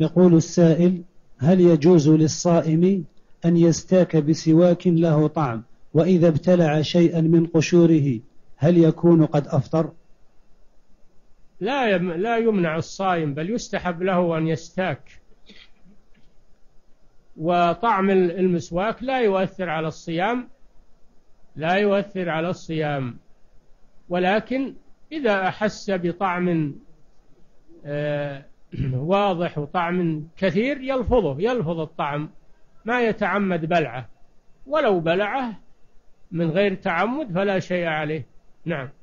يقول السائل: هل يجوز للصائم أن يستاك بسواك له طعم، وإذا ابتلع شيئا من قشوره هل يكون قد أفطر؟ لا يمنع الصائم، بل يستحب له أن يستاك، وطعم المسواك لا يؤثر على الصيام، لا يؤثر على الصيام، ولكن إذا أحس بطعم واضح وطعم كثير يلفظ الطعم، ما يتعمد بلعه، ولو بلعه من غير تعمد فلا شيء عليه. نعم.